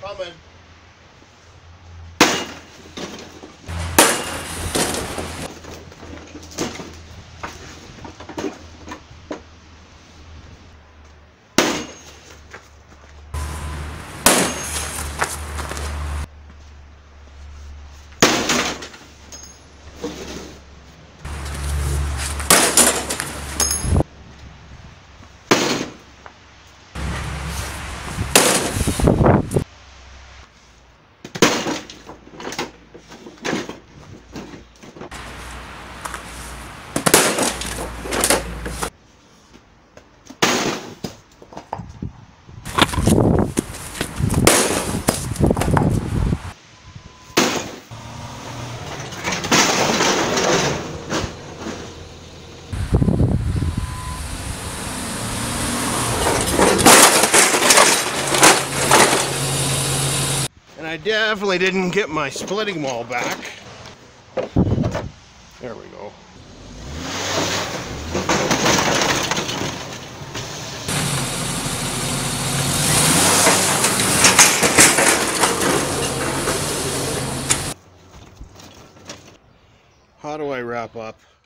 Coming. I definitely didn't get my splitting wall back. There we go. How do I wrap up?